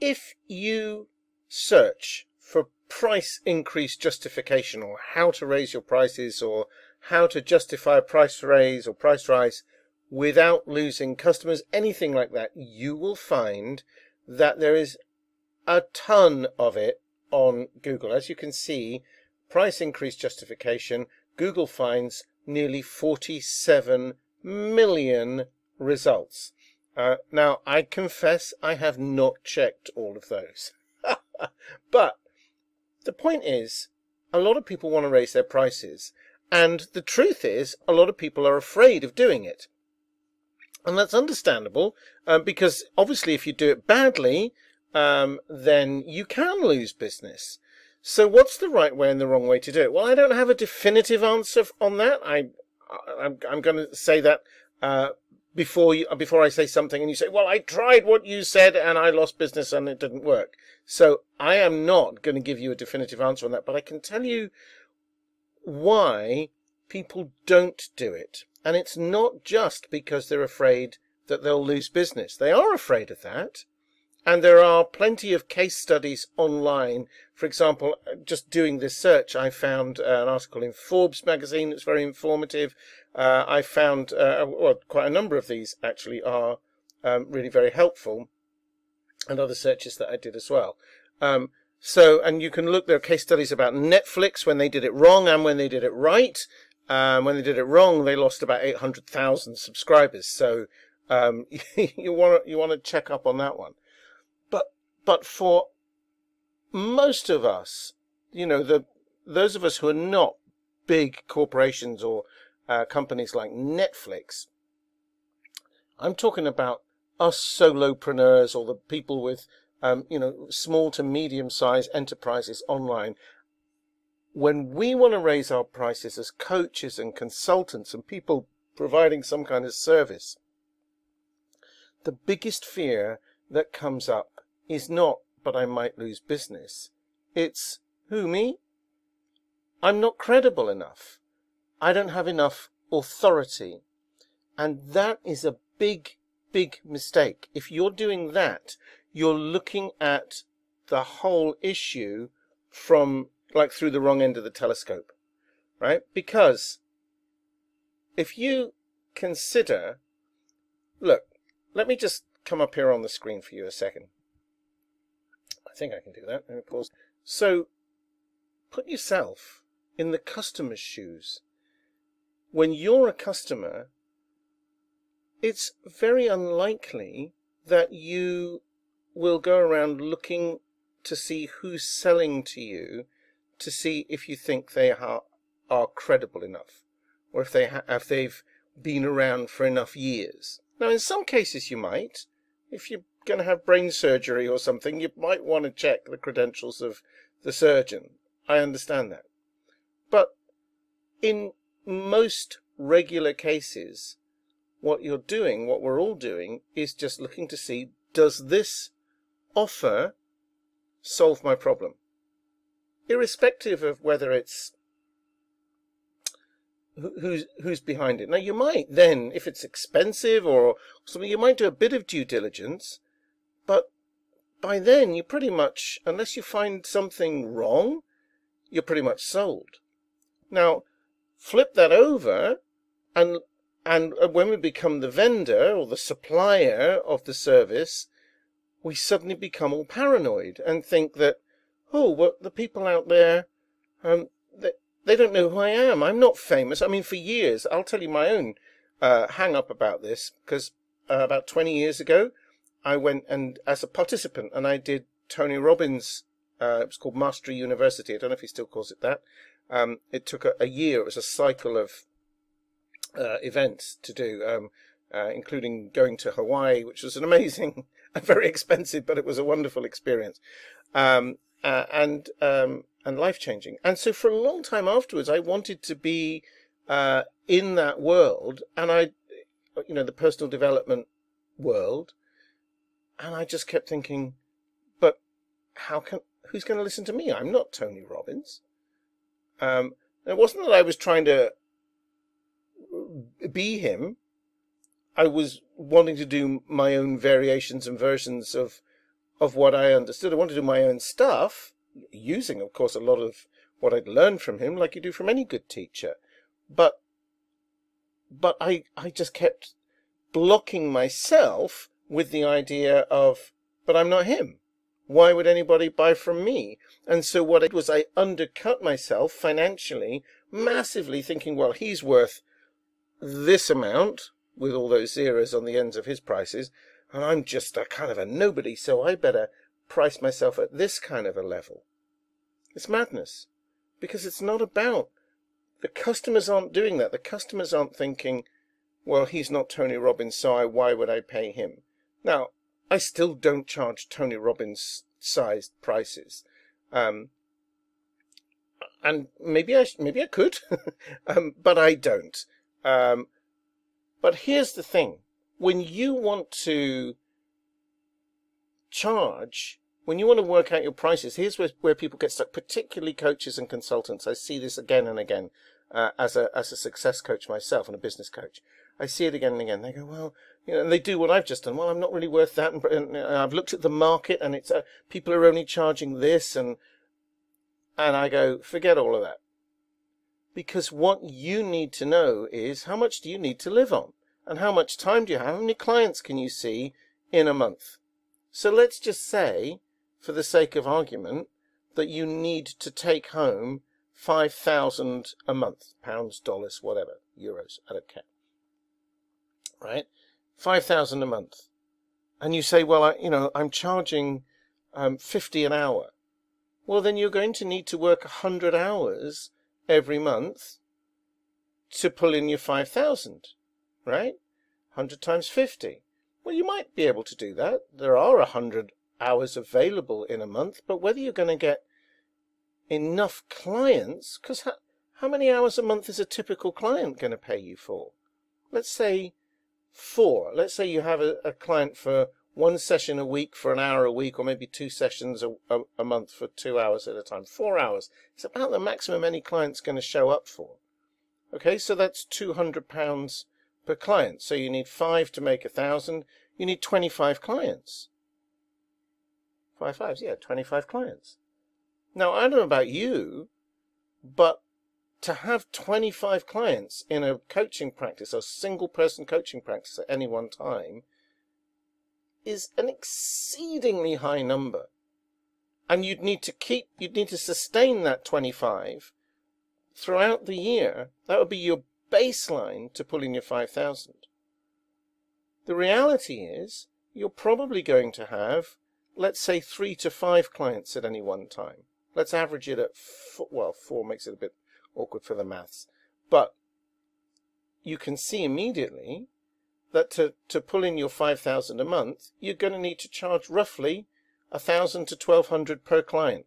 if you search for price increase justification, or how to raise your prices, or how to justify a price raise or price rise without losing customers, anything like that, you will find that there is a ton of it on Google. As you can see, price increase justification, Google finds nearly 47 million results. Now, I confess I have not checked all of those. But the point is, a lot of people want to raise their prices. And the truth is, a lot of people are afraid of doing it. And that's understandable, because obviously if you do it badly, then you can lose business. So what's the right way and the wrong way to do it? Well, I don't have a definitive answer on that. I'm going to say that before I say something and you say, well, I tried what you said and I lost business and it didn't work. So I am not going to give you a definitive answer on that, but I can tell you why people don't do it. And it's not just because they're afraid that they'll lose business. They are afraid of that. And there are plenty of case studies online. For example, just doing this search, I found an article in Forbes magazine that's very informative. I found well, quite a number of these actually are really very helpful, and other searches that I did as well. So, and you can look, there are case studies about Netflix when they did it wrong and when they did it right. When they did it wrong, they lost about 800,000 subscribers. So you want to check up on that one. But for most of us, you know, those of us who are not big corporations or companies like Netflix, I'm talking about us solopreneurs or the people with, you know, small to medium-sized enterprises online. When we want to raise our prices as coaches and consultants and people providing some kind of service, the biggest fear that comes up is not, but I might lose business. It's, who, me? I'm not credible enough. I don't have enough authority. And that is a big, big mistake. If you're doing that, you're looking at the whole issue from, like, through the wrong end of the telescope, right? Because if you consider, look, let me just come up here on the screen for you a second. I think I can do that. Let me pause. So put yourself in the customer's shoes. When you're a customer, it's very unlikely that you will go around looking to see who's selling to you, to see if you think they are credible enough, or if they've been around for enough years. Now, in some cases you might, if you're going to have brain surgery or something, you might want to check the credentials of the surgeon. I understand that. But in most regular cases, what you're doing, what we're all doing, is just looking to see, does this offer solve my problem? Irrespective of whether it's who's behind it. Now, you might then, if it's expensive or something, you might do a bit of due diligence, but by then you pretty much, unless you find something wrong, you're pretty much sold. Now, flip that over, and when we become the vendor or the supplier of the service, we suddenly become all paranoid and think that, oh, well, the people out there, they don't know who I am. I'm not famous. I mean, for years, I'll tell you my own hang-up about this, because about 20 years ago, I went and as a participant, and I did Tony Robbins. It was called Mastery University. I don't know if he still calls it that. It took a year. It was a cycle of events to do, including going to Hawaii, which was an amazing, very expensive, but it was a wonderful experience. And life-changing. And so for a long time afterwards, I wanted to be in that world, and I, you know, the personal development world, and I just kept thinking, but who's going to listen to me? I'm not Tony Robbins. It wasn't that I was trying to be him. I was wanting to do my own variations and versions of of what I understood. I wanted to do my own stuff, using, of course, a lot of what I'd learned from him, like you do from any good teacher. But I just kept blocking myself with the idea of, but I'm not him. Why would anybody buy from me? And so what I did was I undercut myself financially, massively, thinking, well, he's worth this amount, with all those zeros on the ends of his prices, and I'm just a kind of a nobody, so I better price myself at this kind of a level. It's madness, because it's not about, the customers aren't doing that. The customers aren't thinking, well, he's not Tony Robbins, so why would I pay him? Now, I still don't charge Tony Robbins-sized prices, and maybe I could, but I don't. But here's the thing: when you want to charge, when you want to work out your prices, here's where people get stuck, particularly coaches and consultants. I see this again and again as a success coach myself and a business coach. I see it again and again. They go, well, you know, and they do what I've just done. Well, I'm not really worth that, and I've looked at the market, and it's people are only charging this, and I go, forget all of that. Because what you need to know is, how much do you need to live on? And how much time do you have? How many clients can you see in a month? So let's just say, for the sake of argument, that you need to take home 5,000 a month, pounds, dollars, whatever, euros, I don't care. Right? 5,000 a month. And you say, well, I'm charging 50 an hour. Well, then you're going to need to work 100 hours every month to pull in your 5,000, right? 100 times 50. Well, you might be able to do that. There are 100 hours available in a month, but whether you're going to get enough clients, because how many hours a month is a typical client going to pay you for? Let's say 4. Let's say you have a client for 1 session a week for an hour a week, or maybe 2 sessions a month for 2 hours at a time. 4 hours. It's about the maximum any client's going to show up for. Okay, so that's £200 per client. So you need 5 to make 1,000. You need 25 clients. 5 5s, yeah, 25 clients. Now, I don't know about you, but to have 25 clients in a coaching practice, a single-person coaching practice at any one time, is an exceedingly high number, and you'd need to sustain that 25 throughout the year. That would be your baseline to pull in your 5,000. The reality is you're probably going to have, let's say, 3 to 5 clients at any one time. Let's average it at 4. Well, 4 makes it a bit awkward for the maths, but you can see immediately that to pull in your 5,000 a month, you're going to need to charge roughly 1,000 to 1,200 per client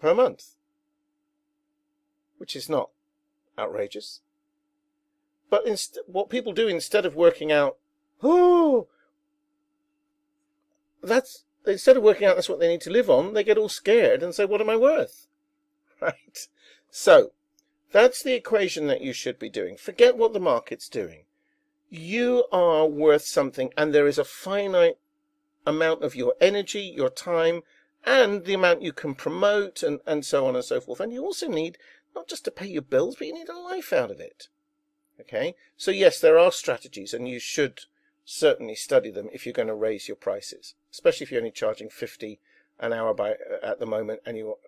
per month, which is not outrageous. But what people do, instead of working out, that's what they need to live on, they get all scared and say, what am I worth? Right? So that's the equation that you should be doing. Forget what the market's doing. You are worth something, and there is a finite amount of your energy, your time, and the amount you can promote, and so on and so forth. And you also need, not just to pay your bills, but you need a life out of it. Okay? So yes, there are strategies, and you should certainly study them if you're going to raise your prices, especially if you're only charging 50 an hour at the moment, or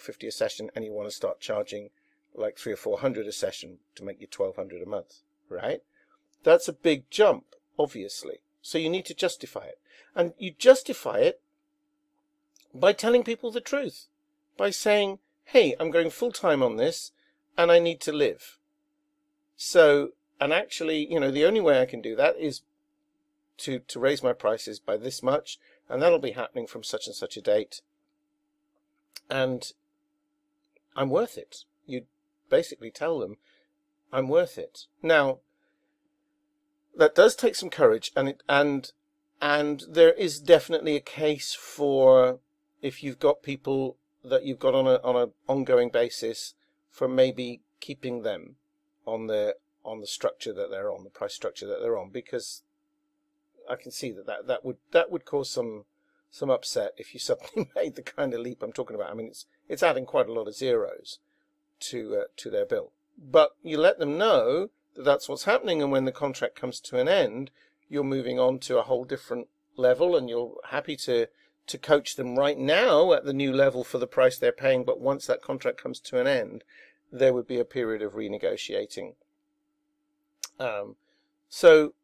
50 a session, and you want to start charging like 300 or 400 a session to make you 1,200 a month, right? That's a big jump, obviously. So you need to justify it. And you justify it by telling people the truth, by saying, hey, I'm going full-time on this, and I need to live. So, and actually, the only way I can do that is to raise my prices by this much, and that'll be happening from such and such a date. And I'm worth it. You basically tell them, I'm worth it. Now, that does take some courage, and there is definitely a case for, if you've got people that you've got on an ongoing basis, for maybe keeping them on the structure that they're on, the price structure that they're on, because I can see that would cause some some upset if you suddenly made the kind of leap I'm talking about. I mean, it's adding quite a lot of zeros to their bill. But you let them know that that's what's happening, and when the contract comes to an end, you're moving on to a whole different level, and you're happy to coach them right now at the new level for the price they're paying. But once that contract comes to an end, there would be a period of renegotiating. So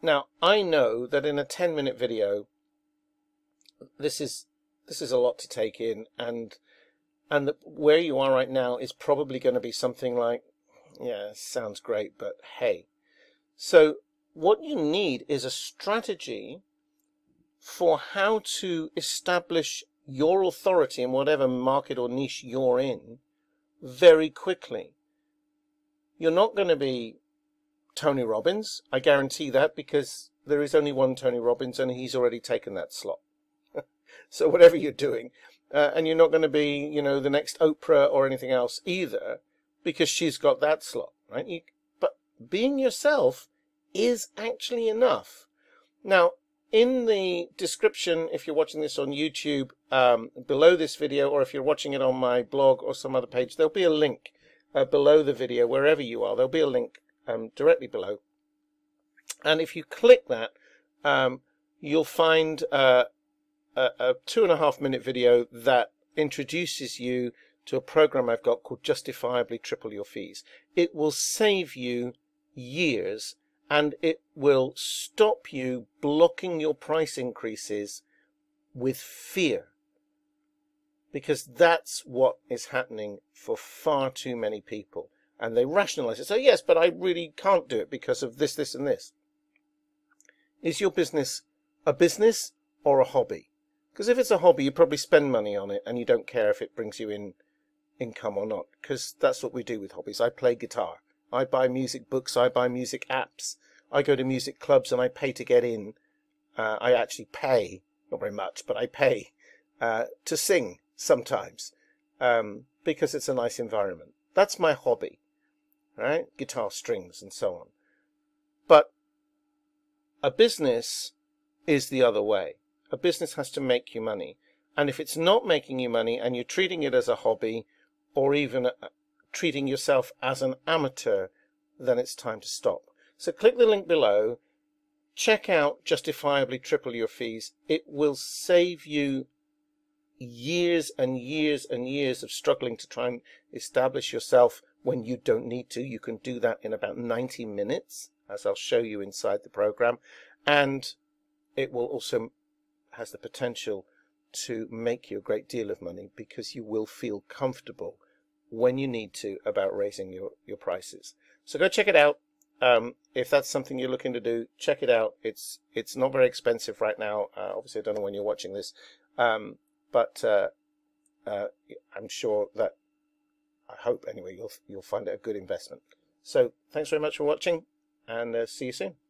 now I know that in a 10-minute video, this is a lot to take in, and that where you are right now is probably going to be something like, yeah, sounds great, but hey. So what you need is a strategy for how to establish your authority in whatever market or niche you're in very quickly. You're not going to be Tony Robbins. I guarantee that, because there is only one Tony Robbins and he's already taken that slot. So whatever you're doing, and you're not going to be, you know, the next Oprah or anything else either, because she's got that slot, right? But being yourself is actually enough. Now, in the description, if you're watching this on YouTube, below this video, or if you're watching it on my blog or some other page, there'll be a link below the video, wherever you are. There'll be a link directly below. And if you click that, you'll find a 2.5-minute video that introduces you to a program I've got called Justifiably Triple Your Fees. It will save you years, and it will stop you blocking your price increases with fear, because that's what is happening for far too many people. And they rationalize it. So yes, but I really can't do it because of this, this, and this. Is your business a business or a hobby? Because if it's a hobby, you probably spend money on it and you don't care if it brings you in income or not, because that's what we do with hobbies. I play guitar. I buy music books. I buy music apps. I go to music clubs and I pay to get in. I actually pay, not very much, but I pay to sing sometimes because it's a nice environment. That's my hobby, right? Guitar strings and so on. But a business is the other way. A business has to make you money, and if it's not making you money and you're treating it as a hobby, or even treating yourself as an amateur, then it's time to stop. So click the link below, check out Justifiably Triple Your Fees. It will save you years and years and years of struggling to try and establish yourself when you don't need to. You can do that in about 90 minutes, as I'll show you inside the program, and it will also has the potential to make you a great deal of money, because you will feel comfortable when you need to about raising your prices. So go check it out. If that's something you're looking to do, check it out. It's not very expensive right now. Obviously, I don't know when you're watching this, but I'm sure that, I hope anyway, you'll find it a good investment. So thanks very much for watching, and see you soon.